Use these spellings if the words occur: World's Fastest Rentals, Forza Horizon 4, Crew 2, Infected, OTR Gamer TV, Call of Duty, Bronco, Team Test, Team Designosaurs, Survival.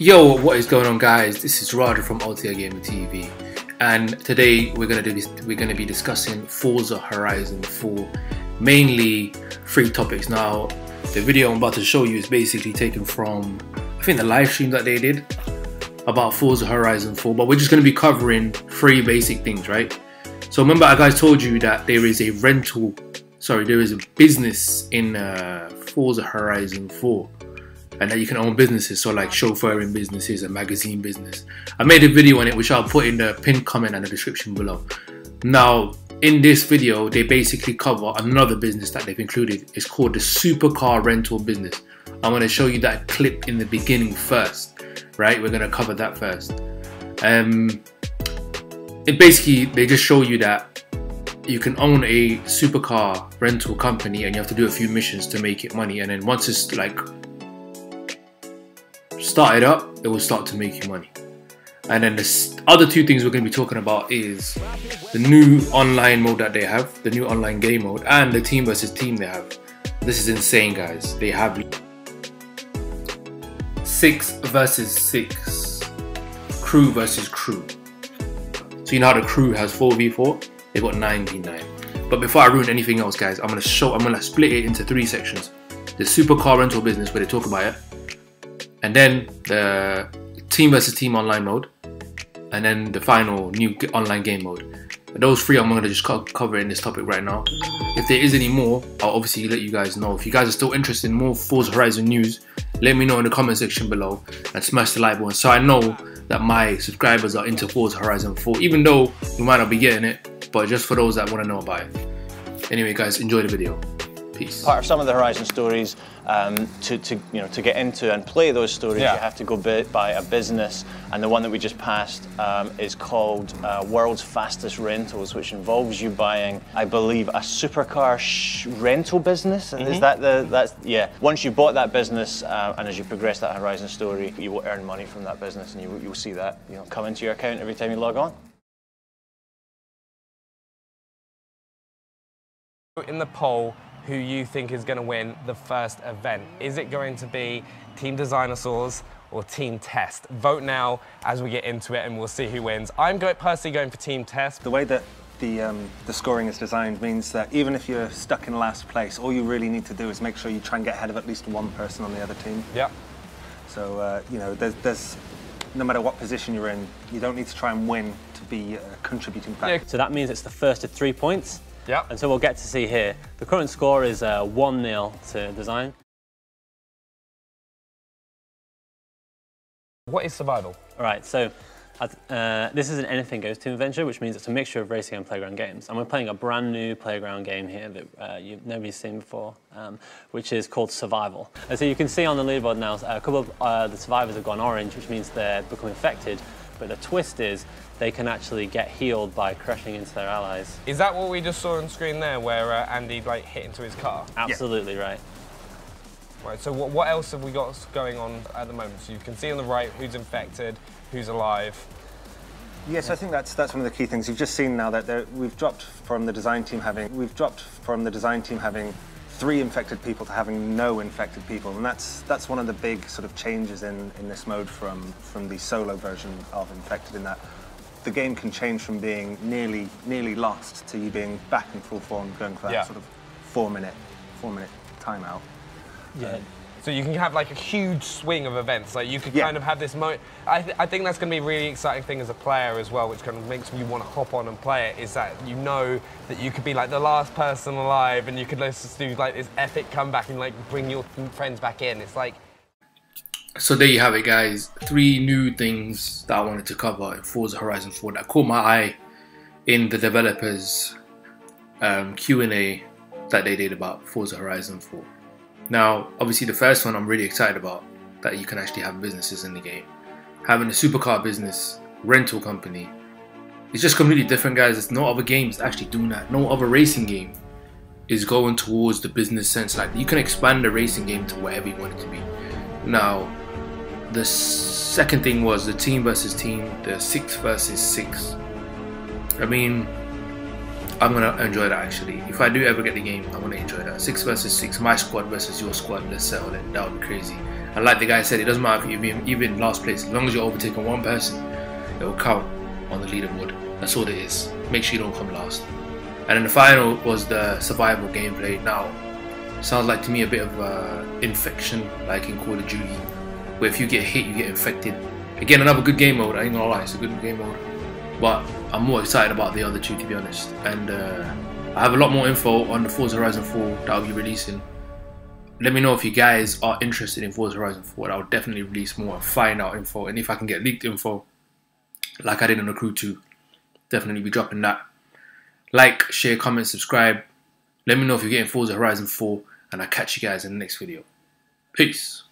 Yo, what is going on, guys? This is Roger from OTR Gamer TV, and today we're gonna be discussing Forza Horizon 4, mainly three topics. Now, the video I'm about to show you is basically taken from I think the live stream that they did about Forza Horizon 4, but we're just gonna be covering three basic things, right? So remember, I guys told you that there is a business in Forza Horizon 4. And that you can own businesses, so like chauffeuring businesses and magazine business. I made a video on it, which I'll put in the pinned comment and the description below. Now, in this video, they basically cover another business that they've included. It's called the supercar rental business. I'm going to show you that clip in the beginning first, right? We're going to cover that first. It basically, they just show you that you can own a supercar rental company and you have to do a few missions to make it money. And then once it's like start it up, it will start to make you money. And then the other two things we're going to be talking about is the new online mode that they have, the new online game mode, and the team versus team they have. This is insane, guys. They have 6 versus 6, crew versus crew. So you know how the crew has 4v4, they've got 9v9. But before I ruin anything else, guys, I'm gonna split it into three sections. The supercar rental business, where they talk about it, and then the team versus team online mode, and then the final new online game mode. Those three I'm gonna just cover in this topic right now. If there is any more, I'll obviously let you guys know. If you guys are still interested in more Forza Horizon news, let me know in the comment section below and smash the like button so I know that my subscribers are into Forza Horizon 4, even though you might not be getting it, but just for those that wanna know about it. Anyway, guys, enjoy the video. Piece. Part of some of the Horizon stories, to get into and play those stories, yeah, you have to go by a business, and the one that we just passed is called World's Fastest Rentals, which involves you buying, I believe, a supercar rental business. Mm-hmm. Is that yeah? Once you bought that business, and as you progress that Horizon story, you will earn money from that business, and you'll see that, you know, come into your account every time you log on. In the poll, who you think is going to win the first event. Is it going to be Team Designosaurs or Team Test? Vote now as we get into it and we'll see who wins. I'm personally going for Team Test. The way that the scoring is designed means that even if you're stuck in last place, all you really need to do is make sure you try and get ahead of at least one person on the other team. Yeah. So, you know, there's no matter what position you're in, you don't need to try and win to be a contributing factor. Yeah. So that means it's the first of 3 points. Yeah. And so we'll get to see here. The current score is 1-0 to Design. What is Survival? All right, so this is an anything goes team adventure, which means it's a mixture of racing and playground games. And we're playing a brand new playground game here that nobody's seen before, which is called Survival. And so you can see on the leaderboard now, a couple of the survivors have gone orange, which means they're become infected. But the twist is they can actually get healed by crashing into their allies. Is that what we just saw on screen there, where Andy like hit into his car? Absolutely, yeah. Right. Right, so what else have we got going on at the moment? So you can see on the right who's infected, who's alive. Yes, I think that's one of the key things. You've just seen now that we've dropped from the design team having 3 infected people to having no infected people, and that's one of the big sort of changes in this mode from the solo version of Infected, in that the game can change from being nearly lost to you being back in full form, going for that, yeah, sort of four minute timeout. Yeah. So you can have like a huge swing of events. Like you could, yeah, kind of have this moment. I think that's going to be a really exciting thing as a player as well, which kind of makes me want to hop on and play it, is that you know that you could be like the last person alive and you could just do like this epic comeback and like bring your friends back in. It's like... So there you have it, guys. 3 new things that I wanted to cover in Forza Horizon 4 that caught my eye in the developers' Q&A that they did about Forza Horizon 4. Now, obviously the first one I'm really excited about, that you can actually have businesses in the game. Having a supercar business, rental company, it's just completely different, guys. There's no other games actually doing that. No other racing game is going towards the business sense. Like, you can expand the racing game to wherever you want it to be. Now, the second thing was the team versus team, the 6 versus 6. I mean, I'm gonna enjoy that actually. If I do ever get the game, I'm gonna enjoy that. 6 versus 6, my squad versus your squad, let's settle it. That would be crazy. And like the guy said, it doesn't matter if you've been last place, as long as you're overtaking one person, it will count on the leaderboard. That's all it is. Make sure you don't come last. And then the final was the survival gameplay. Now, sounds like to me a bit of infection, like in Call of Duty, where if you get hit, you get infected. Again, another good game mode, I ain't gonna lie, it's a good game mode. But I'm more excited about the other two, to be honest. And I have a lot more info on the Forza Horizon 4 that I'll be releasing. Let me know if you guys are interested in Forza Horizon 4. I'll definitely release more and find out info. And if I can get leaked info, like I did on the Crew 2, definitely be dropping that. Like, share, comment, subscribe. Let me know if you're getting Forza Horizon 4. And I'll catch you guys in the next video. Peace.